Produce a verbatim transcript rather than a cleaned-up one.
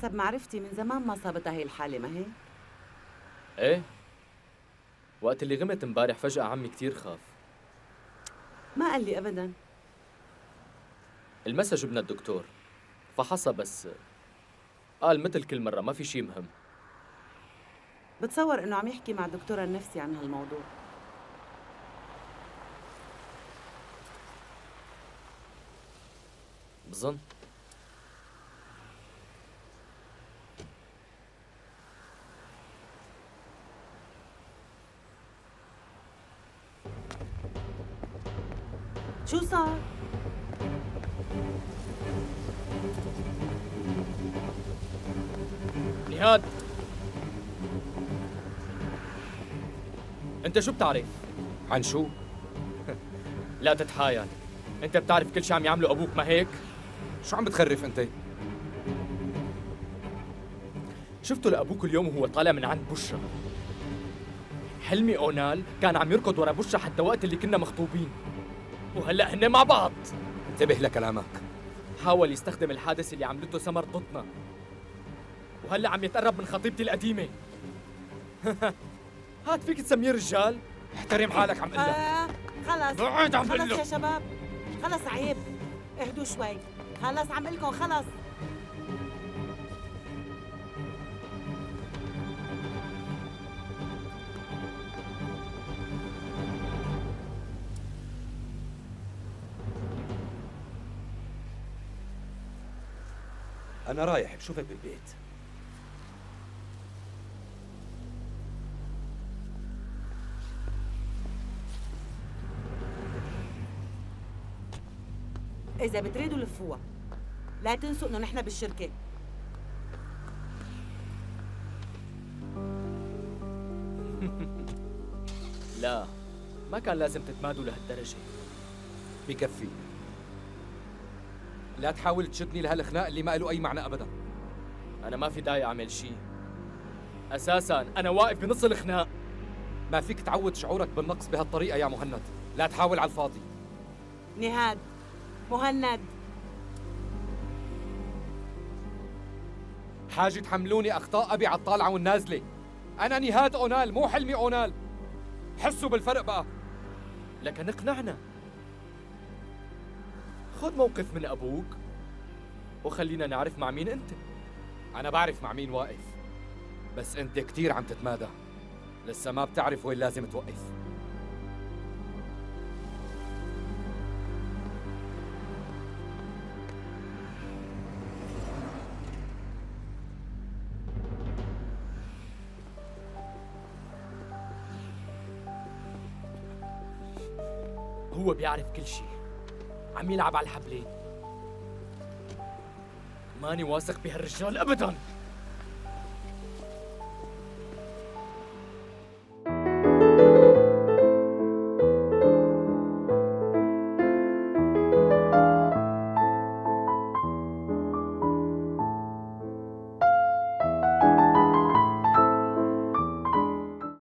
حسب معرفتي من زمان ما صابتها هي الحالة، ما هي؟ ايه، وقت اللي غمت امبارح فجأة عمي كثير خاف. ما قال لي أبداً. المسا جبنا الدكتور فحصى، بس قال مثل كل مرة ما في شيء مهم. بتصور إنه عم يحكي مع الدكتور النفسي عن هالموضوع. بظن. شو صار؟ نهاد، انت شو بتعرف؟ عن شو؟ لا تتحايل، انت بتعرف كل شيء عم يعمله ابوك، ما هيك؟ شو عم بتخرف انت؟ شفته لابوك اليوم وهو طالع من عند بشرى. حلمي اونال كان عم يركض ورا بشرى حتى وقت اللي كنا مخطوبين، وهلا هن مع بعض. انتبه لكلامك. حاول يستخدم الحادث اللي عملته سمر ضدنا، وهلا عم يتقرب من خطيبتي القديمة. هات فيك تسميه رجال؟ احترم حالك، عم قلك. آه خلص بعيد، عم قلك خلص يا شباب، خلص عيب، اهدوا شوي، خلص عم قلكم خلص. أنا رايح بشوفك بالبيت. إذا بتريدوا لفوها، لا تنسوا إنه نحن بالشركة. لا، ما كان لازم تتمادوا لهالدرجة. بكفي. لا تحاول تشدني لهالخناق اللي ما له أي معنى أبداً. أنا ما في داعي أعمل شيء. أساساً أنا واقف بنص الخناق. ما فيك تعود شعورك بالنقص بهالطريقة يا مهند، لا تحاول على الفاضي. نهاد، مهند، حاجة تحملوني أخطاء أبي على الطالعة والنازلة. أنا نهاد أونال، مو حلمي أونال. حسوا بالفرق بقى. لكن اقنعنا، خذ موقف من أبوك وخلينا نعرف مع مين أنت. أنا بعرف مع مين واقف، بس أنت كتير عم تتمادى، لسه ما بتعرف وين لازم توقف. هو بيعرف كل شيء، عم يلعب على الحبلين. ماني واثق بهالرجال ابدا.